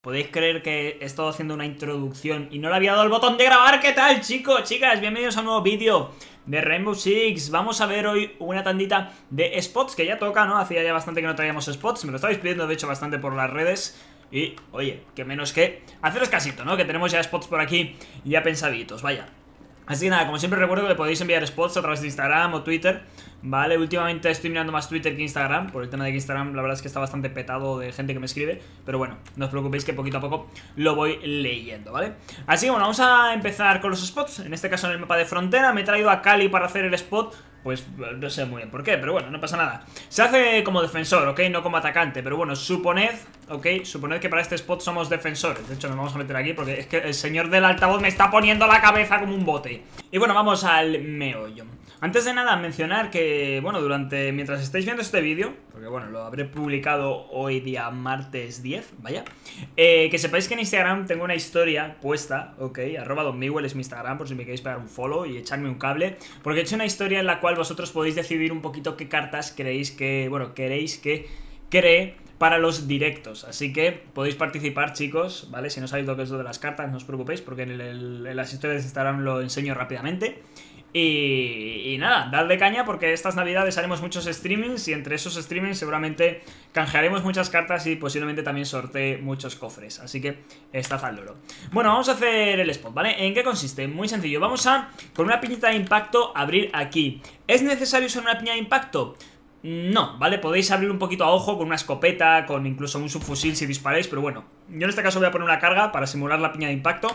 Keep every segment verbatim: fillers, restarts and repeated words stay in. ¿Podéis creer que he estado haciendo una introducción y no le había dado el botón de grabar? ¿Qué tal, chicos, chicas? Bienvenidos a un nuevo vídeo de Rainbow Six. Vamos a ver hoy una tandita de spots que ya toca, ¿no? Hacía ya bastante que no traíamos spots. Me lo estabais pidiendo, de hecho, bastante por las redes. Y, oye, que menos que haceros casito, ¿no? Que tenemos ya spots por aquí ya pensaditos, vaya. Así que nada, como siempre recuerdo que podéis enviar spots a través de Instagram o Twitter, ¿vale? Últimamente estoy mirando más Twitter que Instagram, por el tema de que Instagram la verdad es que está bastante petado de gente que me escribe, pero bueno, no os preocupéis que poquito a poco lo voy leyendo, ¿vale? Así que bueno, vamos a empezar con los spots, en este caso en el mapa de Frontera, me he traído a Cali para hacer el spot, pues no sé muy bien por qué, pero bueno, no pasa nada. Se hace como defensor, ¿ok? No como atacante, pero bueno, suponed, ¿ok? Suponed que para este spot somos defensores, de hecho nos vamos a meter aquí porque es que el señor del altavoz me está poniendo la cabeza como un bote. Y bueno, vamos al meollo. Antes de nada, mencionar que, bueno, durante, mientras estáis viendo este vídeo, porque bueno, lo habré publicado hoy día martes diez, vaya, eh, que sepáis que en Instagram tengo una historia puesta, ok, arroba Don Miwell es mi Instagram, por si me queréis pegar un follow y echarme un cable, porque he hecho una historia en la cual vosotros podéis decidir un poquito qué cartas creéis que, bueno, queréis que cree para los directos, así que podéis participar, chicos, ¿vale? Si no sabéis lo que es lo de las cartas, no os preocupéis, porque en, el, en las historias de Instagram lo enseño rápidamente. Y, y nada, dadle caña porque estas navidades haremos muchos streamings y entre esos streamings seguramente canjearemos muchas cartas y posiblemente también sortee muchos cofres, así que estad al loro. Bueno, vamos a hacer el spot, ¿vale? ¿En qué consiste? Muy sencillo, vamos a, con una piñita de impacto, abrir aquí. ¿Es necesario usar una piña de impacto? No, ¿vale? Podéis abrir un poquito a ojo con una escopeta, con incluso un subfusil si disparáis, pero bueno, yo en este caso voy a poner una carga para simular la piña de impacto,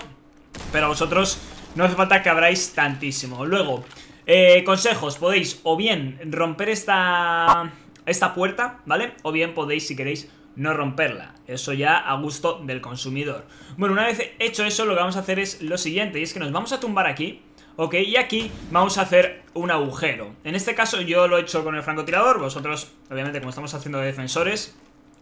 pero a vosotros no hace falta que abráis tantísimo. Luego, eh, consejos, podéis o bien romper esta, esta puerta, ¿vale? O bien podéis, si queréis, no romperla. Eso ya a gusto del consumidor. Bueno, una vez hecho eso, lo que vamos a hacer es lo siguiente. Y es que nos vamos a tumbar aquí, ¿ok? Y aquí vamos a hacer un agujero. En este caso yo lo he hecho con el francotirador. Vosotros, obviamente, como estamos haciendo de defensores,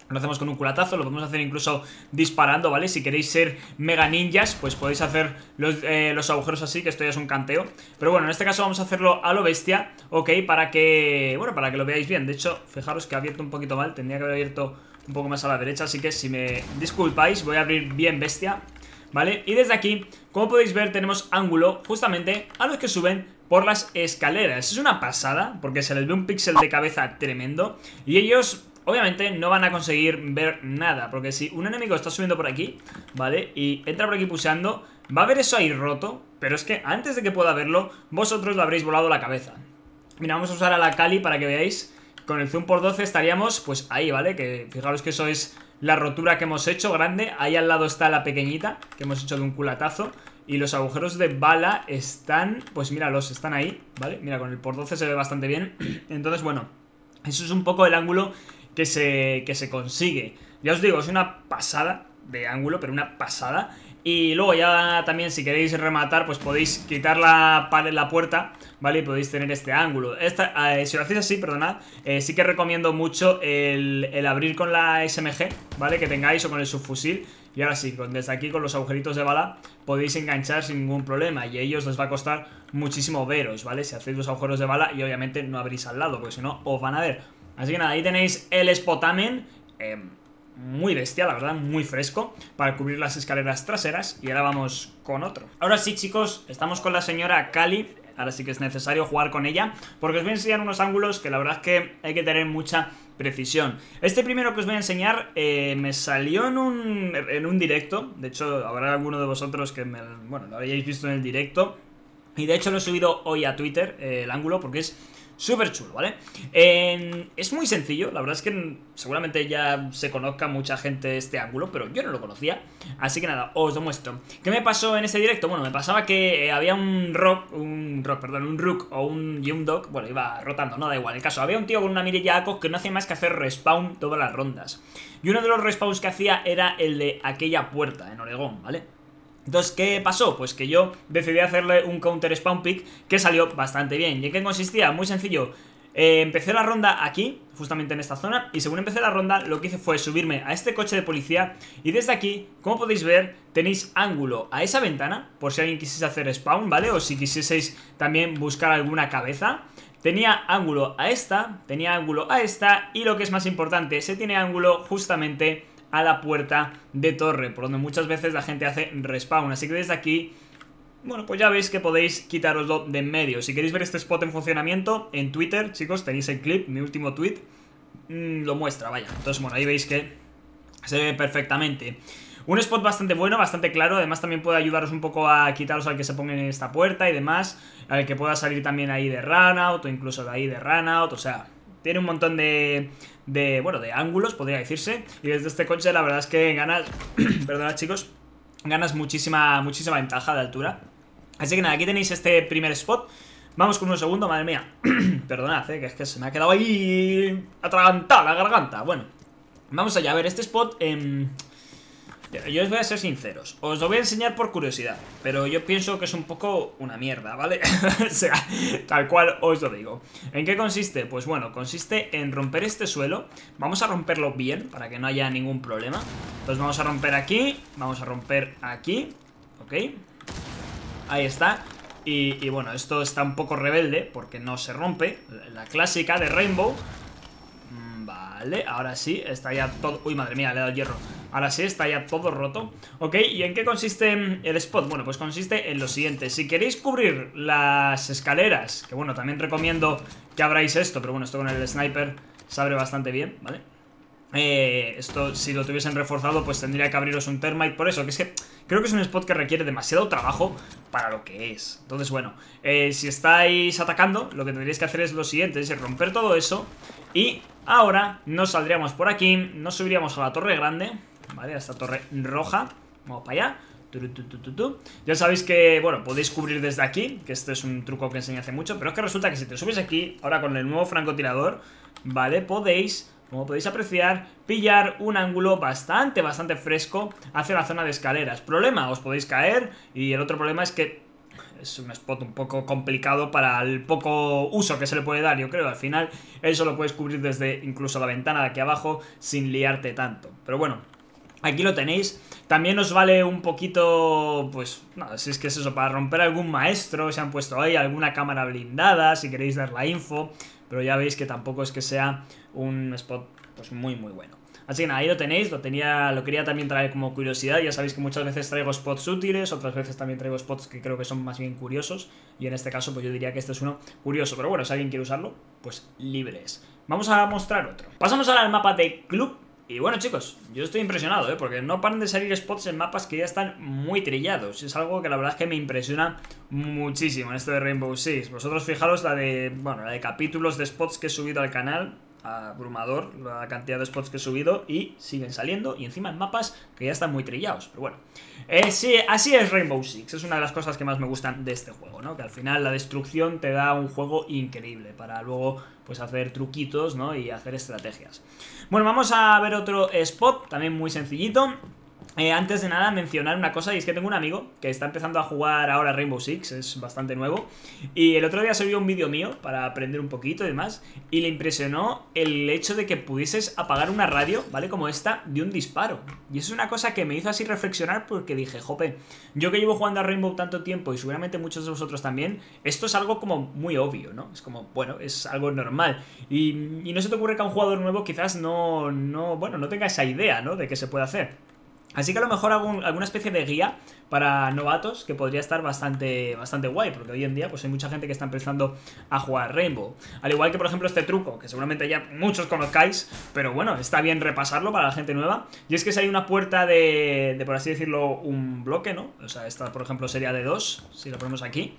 lo hacemos con un culatazo, lo podemos hacer incluso disparando, ¿vale? Si queréis ser mega ninjas, pues podéis hacer los, eh, los agujeros así, que esto ya es un canteo. Pero bueno, en este caso vamos a hacerlo a lo bestia, ¿ok? Para que, bueno, para que lo veáis bien. De hecho, fijaros que ha abierto un poquito mal, tendría que haber abierto un poco más a la derecha. Así que si me disculpáis, voy a abrir bien bestia, ¿vale? Y desde aquí, como podéis ver, tenemos ángulo justamente a los que suben por las escaleras. Es una pasada, porque se les ve un píxel de cabeza tremendo. Y ellos obviamente no van a conseguir ver nada, porque si un enemigo está subiendo por aquí, ¿vale? Y entra por aquí puseando, va a ver eso ahí roto, pero es que antes de que pueda verlo, vosotros le habréis volado la cabeza. Mira, vamos a usar a la Cali para que veáis. Con el zoom por doce estaríamos pues ahí, ¿vale? Que fijaros que eso es la rotura que hemos hecho, grande. Ahí al lado está la pequeñita, que hemos hecho de un culatazo. Y los agujeros de bala están, pues míralos, están ahí, ¿vale? Mira, con el por doce se ve bastante bien. Entonces, bueno, eso es un poco el ángulo que se, que se consigue. Ya os digo, es una pasada de ángulo, pero una pasada. Y luego ya también si queréis rematar, pues podéis quitar la, la puerta, ¿vale? Y podéis tener este ángulo. Esta, eh, si lo hacéis así, perdonad, eh, sí que recomiendo mucho el, el abrir con la S M G, ¿vale? Que tengáis o con el subfusil. Y ahora sí, desde aquí con los agujeritos de bala podéis enganchar sin ningún problema. Y a ellos les va a costar muchísimo veros, ¿vale? Si hacéis los agujeros de bala y obviamente no abrís al lado, porque si no os van a ver. Así que nada, ahí tenéis el spotamen, eh, muy bestia, la verdad, muy fresco, para cubrir las escaleras traseras. Y ahora vamos con otro. Ahora sí, chicos, estamos con la señora Cali. Ahora sí que es necesario jugar con ella, porque os voy a enseñar unos ángulos que la verdad es que hay que tener mucha precisión. Este primero que os voy a enseñar eh, me salió en un, en un directo. De hecho, habrá alguno de vosotros que me, bueno, lo habéis visto en el directo. Y de hecho lo he subido hoy a Twitter, eh, el ángulo, porque es súper chulo, ¿vale? Eh, es muy sencillo, la verdad es que seguramente ya se conozca mucha gente este ángulo, pero yo no lo conocía. Así que nada, os lo muestro. ¿Qué me pasó en este directo? Bueno, me pasaba que había un rock, un rock, perdón, un rook o un, y un dog, bueno, iba rotando, no da igual. El caso, había un tío con una mirilla A C O que no hacía más que hacer respawn todas las rondas. Y uno de los respawns que hacía era el de aquella puerta en Oregón, ¿vale? Entonces, ¿qué pasó? Pues que yo decidí hacerle un counter spawn pick que salió bastante bien. ¿Y en qué consistía? Muy sencillo. Eh, empecé la ronda aquí, justamente en esta zona, y según empecé la ronda lo que hice fue subirme a este coche de policía y desde aquí, como podéis ver, tenéis ángulo a esa ventana, por si alguien quisiese hacer spawn, ¿vale? O si quisieseis también buscar alguna cabeza. Tenía ángulo a esta, tenía ángulo a esta y lo que es más importante, se tiene ángulo justamente a la puerta de torre, por donde muchas veces la gente hace respawn. Así que desde aquí, bueno, pues ya veis que podéis quitaroslo de en medio. Si queréis ver este spot en funcionamiento, en Twitter, chicos, tenéis el clip, mi último tweet, mmm, lo muestra, vaya. Entonces, bueno, ahí veis que se ve perfectamente. Un spot bastante bueno, bastante claro. Además también puede ayudaros un poco a quitaros al que se ponga en esta puerta y demás, al que pueda salir también ahí de runout o incluso de ahí de runout. O sea, tiene un montón de, de, bueno, de ángulos, podría decirse. Y desde este coche la verdad es que ganas, perdonad chicos, ganas muchísima, muchísima ventaja de altura. Así que nada, aquí tenéis este primer spot. Vamos con un segundo, madre mía. Perdonad, eh, que es que se me ha quedado ahí atragantada la garganta. Bueno, vamos allá, a ver, este spot... Eh, yo os voy a ser sinceros, os lo voy a enseñar por curiosidad, pero yo pienso que es un poco una mierda, ¿vale? O sea, tal cual os lo digo. ¿En qué consiste? Pues bueno, consiste en romper este suelo. Vamos a romperlo bien, para que no haya ningún problema. Entonces vamos a romper aquí, vamos a romper aquí, ¿ok? Ahí está. Y, y bueno, esto está un poco rebelde, porque no se rompe, la clásica de Rainbow. Vale, ahora sí, está ya todo... Uy, madre mía, le he dado hierro. Ahora sí, está ya todo roto. Ok, ¿y en qué consiste el spot? Bueno, pues consiste en lo siguiente. Si queréis cubrir las escaleras, que bueno, también recomiendo que abráis esto, pero bueno, esto con el sniper se abre bastante bien, ¿vale? Eh, esto, si lo tuviesen reforzado, pues tendría que abriros un termite. Por eso, que es que creo que es un spot que requiere demasiado trabajo para lo que es. Entonces, bueno, eh, si estáis atacando, lo que tendríais que hacer es lo siguiente, es romper todo eso. Y ahora nos saldríamos por aquí, nos subiríamos a la torre grande, ¿vale? A esta torre roja. Vamos para allá. Ya sabéis que, bueno, podéis cubrir desde aquí, que este es un truco que enseñé hace mucho, pero es que resulta que si te subís aquí, ahora con el nuevo francotirador, ¿vale? Podéis, como podéis apreciar, pillar un ángulo bastante, bastante fresco hacia la zona de escaleras. Problema, os podéis caer, y el otro problema es que es un spot un poco complicado para el poco uso que se le puede dar, yo creo. Al final, eso lo puedes cubrir desde incluso la ventana de aquí abajo sin liarte tanto. Pero bueno, aquí lo tenéis. También os vale un poquito, pues, nada, si es que es eso, para romper algún maestro, se han puesto ahí alguna cámara blindada, si queréis dar la info, pero ya veis que tampoco es que sea un spot, pues, muy, muy bueno. Así que nada, ahí lo tenéis, lo tenía, lo quería también traer como curiosidad. Ya sabéis que muchas veces traigo spots útiles, otras veces también traigo spots que creo que son más bien curiosos, y en este caso pues yo diría que este es uno curioso, pero bueno, si alguien quiere usarlo, pues libre es. Vamos a mostrar otro. Pasamos ahora al mapa de club. Y bueno chicos, yo estoy impresionado, ¿eh? Porque no paran de salir spots en mapas que ya están muy trillados. Es algo que la verdad es que me impresiona muchísimo en esto de Rainbow Six. Vosotros fijaros la de, bueno, la de capítulos de spots que he subido al canal, abrumador la cantidad de spots que he subido, y siguen saliendo, y encima en mapas que ya están muy trillados, pero bueno, eh, sí, así es Rainbow Six. Es una de las cosas que más me gustan de este juego, ¿no? Que al final la destrucción te da un juego increíble para luego, pues, hacer truquitos, ¿no? Y hacer estrategias. Bueno, vamos a ver otro spot, también muy sencillito. Eh, antes de nada, mencionar una cosa, y es que tengo un amigo que está empezando a jugar ahora Rainbow Six, es bastante nuevo, y el otro día subió un vídeo mío para aprender un poquito y demás, y le impresionó el hecho de que pudieses apagar una radio, ¿vale? Como esta, de un disparo. Y eso es una cosa que me hizo así reflexionar, porque dije, jope, yo que llevo jugando a Rainbow tanto tiempo, y seguramente muchos de vosotros también, esto es algo como muy obvio, ¿no? Es como, bueno, es algo normal. Y, y no se te ocurre que a un jugador nuevo quizás no, no, bueno, no tenga esa idea, ¿no? De qué se puede hacer. Así que a lo mejor hago un, alguna especie de guía para novatos, que podría estar bastante, bastante guay, porque hoy en día pues hay mucha gente que está empezando a jugar Rainbow. Al igual que por ejemplo este truco, que seguramente ya muchos conozcáis, pero bueno, está bien repasarlo para la gente nueva. Y es que si hay una puerta de, de por así decirlo, un bloque, ¿no? O sea, esta por ejemplo sería de dos, si lo ponemos aquí,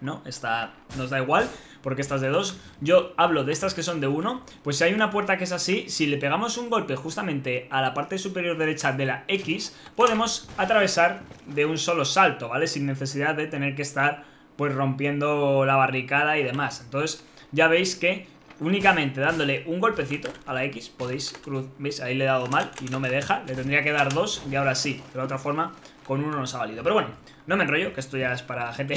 ¿no? Esta nos da igual, porque estas de dos, yo hablo de estas que son de uno, pues si hay una puerta que es así, si le pegamos un golpe justamente a la parte superior derecha de la X, podemos atravesar de un solo salto, ¿vale? Sin necesidad de tener que estar, pues, rompiendo la barricada y demás. Entonces, ya veis que únicamente dándole un golpecito a la X podéis cruzar. ¿Veis? Ahí le he dado mal y no me deja, le tendría que dar dos y ahora sí, de la otra forma con uno nos ha valido. Pero bueno, no me enrollo, que esto ya es para gente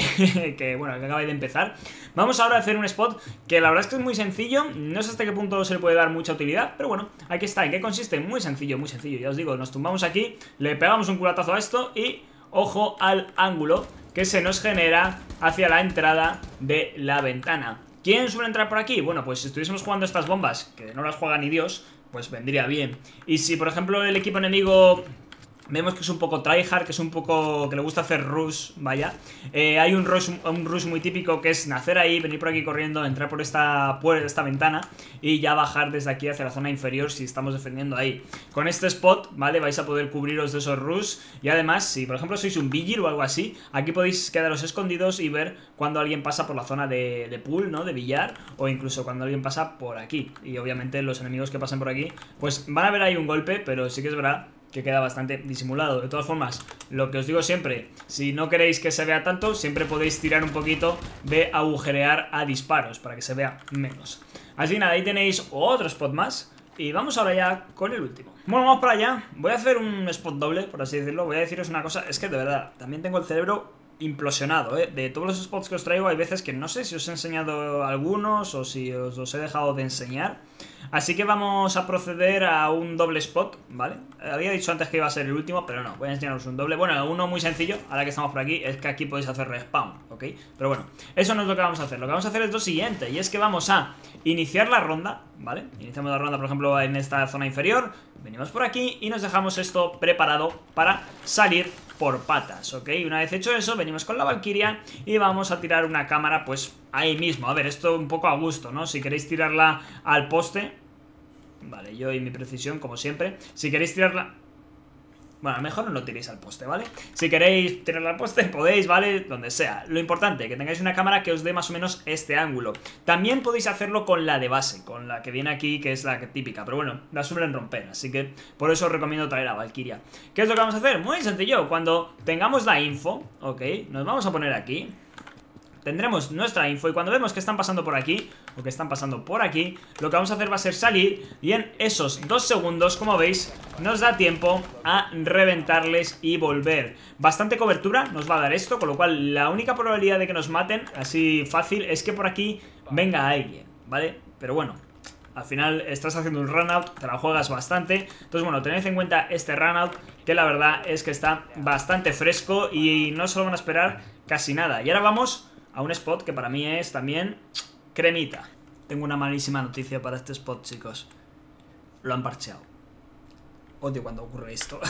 que, bueno, que acaba de empezar. Vamos ahora a hacer un spot que la verdad es que es muy sencillo. No sé hasta qué punto se le puede dar mucha utilidad, pero bueno, aquí está. ¿En qué consiste? Muy sencillo, muy sencillo. Ya os digo, nos tumbamos aquí, le pegamos un culatazo a esto y ojo al ángulo que se nos genera hacia la entrada de la ventana. ¿Quién suele entrar por aquí? Bueno, pues si estuviésemos jugando estas bombas, que no las juega ni Dios, pues vendría bien. Y si, por ejemplo, el equipo enemigo vemos que es un poco tryhard, que es un poco que le gusta hacer rush, vaya, eh, hay un rush, un rush muy típico, que es nacer ahí, venir por aquí corriendo, entrar por esta, por esta ventana y ya bajar desde aquí hacia la zona inferior si estamos defendiendo ahí. Con este spot, vale, vais a poder cubriros de esos rush. Y además, si por ejemplo sois un vigil o algo así, aquí podéis quedaros escondidos y ver cuando alguien pasa por la zona de, de pool, ¿no? De billar, o incluso cuando alguien pasa por aquí. Y obviamente los enemigos que pasen por aquí pues van a ver ahí un golpe, pero sí que es verdad que queda bastante disimulado. De todas formas, lo que os digo siempre, si no queréis que se vea tanto, siempre podéis tirar un poquito de agujerear a disparos para que se vea menos. Así que nada, ahí tenéis otro spot más. Y vamos ahora ya con el último. Bueno, vamos para allá. Voy a hacer un spot doble, por así decirlo. Voy a deciros una cosa, es que de verdad, también tengo el cerebro implosionado, ¿eh? De todos los spots que os traigo, hay veces que no sé si os he enseñado algunos o si os los he dejado de enseñar. Así que vamos a proceder a un doble spot, ¿vale? Había dicho antes que iba a ser el último, pero no, voy a enseñaros un doble. Bueno, uno muy sencillo, ahora que estamos por aquí, es que aquí podéis hacer respawn, ¿ok? Pero bueno, eso no es lo que vamos a hacer. Lo que vamos a hacer es lo siguiente, y es que vamos a iniciar la ronda, ¿vale? Iniciamos la ronda, por ejemplo, en esta zona inferior. Venimos por aquí y nos dejamos esto preparado para salir por patas, ¿ok? Una vez hecho eso, venimos con la Valkyria y vamos a tirar una cámara, pues, ahí mismo. A ver, esto un poco a gusto, ¿no? Si queréis tirarla al poste, vale, yo y mi precisión, como siempre. Si queréis tirarla... Bueno, mejor no lo tiréis al poste, ¿vale? Si queréis tirarla al poste, podéis, ¿vale? Donde sea. Lo importante, que tengáis una cámara que os dé más o menos este ángulo. También podéis hacerlo con la de base, con la que viene aquí, que es la típica. Pero bueno, la suelen romper, así que por eso os recomiendo traer a Valkyria. ¿Qué es lo que vamos a hacer? Muy sencillo. Cuando tengamos la info, ¿ok? Nos vamos a poner aquí. Tendremos nuestra info y cuando vemos que están pasando por aquí o que están pasando por aquí, lo que vamos a hacer va a ser salir y en esos dos segundos, como veis, nos da tiempo a reventarles y volver. Bastante cobertura nos va a dar esto, con lo cual la única probabilidad de que nos maten así fácil es que por aquí venga alguien, ¿vale? Pero bueno, al final estás haciendo un run out, te la juegas bastante. Entonces bueno, tened en cuenta este run out, que la verdad es que está bastante fresco y no se lo van a esperar casi nada. Y ahora vamos a un spot que para mí es también cremita. Tengo una malísima noticia para este spot, chicos. Lo han parcheado. Odio cuando ocurre esto.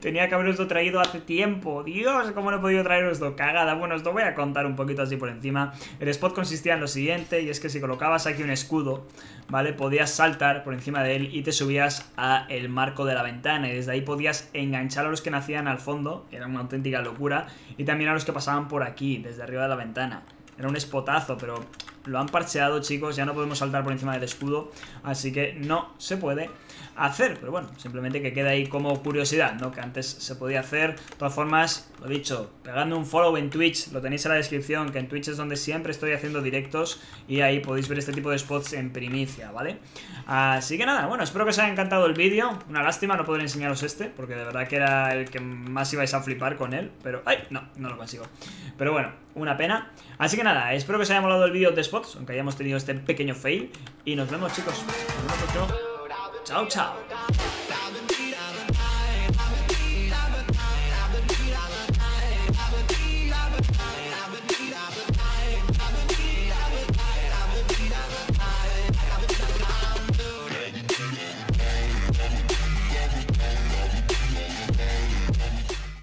Tenía que haberoslo traído hace tiempo. Dios, cómo no he podido traeroslo. Cagada. Bueno, os lo voy a contar un poquito así por encima. El spot consistía en lo siguiente, y es que si colocabas aquí un escudo, ¿vale? Podías saltar por encima de él y te subías a el marco de la ventana, y desde ahí podías enganchar a los que nacían al fondo. Era una auténtica locura. Y también a los que pasaban por aquí, desde arriba de la ventana. Era un spotazo, pero lo han parcheado, chicos. Ya no podemos saltar por encima del escudo, así que no se puede hacer. Pero bueno, simplemente que quede ahí como curiosidad, ¿no? Que antes se podía hacer. De todas formas, lo dicho, pegando un follow en Twitch, lo tenéis en la descripción, que en Twitch es donde siempre estoy haciendo directos y ahí podéis ver este tipo de spots en primicia, ¿vale? Así que nada, bueno, espero que os haya encantado el vídeo. Una lástima no poder enseñaros este, porque de verdad que era el que más ibais a flipar con él, pero... ¡ay! No, no lo consigo. Pero bueno, una pena. Así que nada, espero que os haya molado el vídeo de spots, aunque hayamos tenido este pequeño fail. Y nos vemos, chicos. Nos vemos, chao, chao.